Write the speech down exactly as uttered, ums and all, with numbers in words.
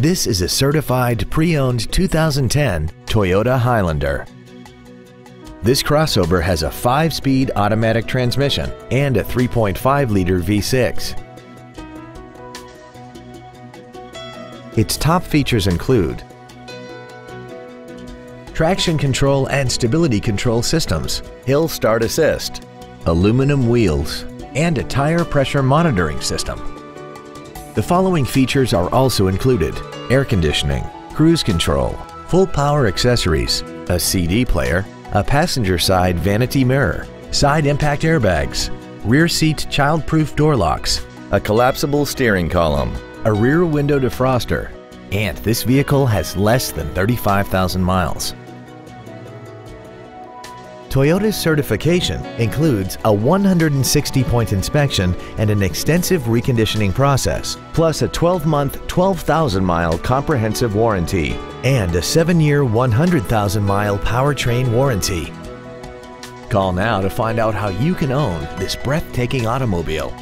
This is a certified pre-owned two thousand ten Toyota Highlander. This crossover has a five-speed automatic transmission and a three point five liter V six. Its top features include traction control and stability control systems, hill start assist, aluminum wheels, and a tire pressure monitoring system. The following features are also included: air conditioning, cruise control, full power accessories, a C D player, a passenger side vanity mirror, side impact airbags, rear seat child-proof door locks, a collapsible steering column, a rear window defroster, and this vehicle has less than thirty-five thousand miles. Toyota's certification includes a one hundred sixty point inspection and an extensive reconditioning process, plus a twelve month, twelve thousand mile comprehensive warranty and a seven year, one hundred thousand mile powertrain warranty. Call now to find out how you can own this breathtaking automobile.